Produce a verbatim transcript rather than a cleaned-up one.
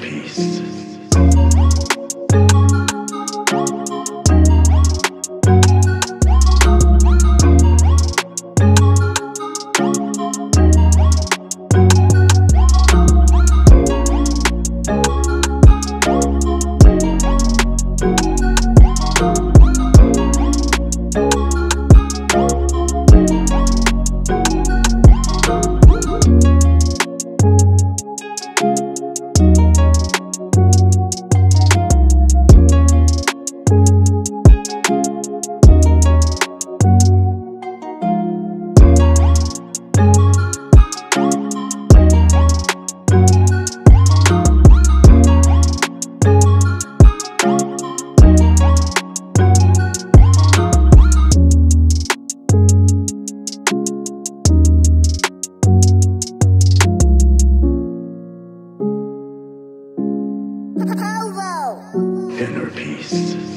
masterpiece. Inner peace.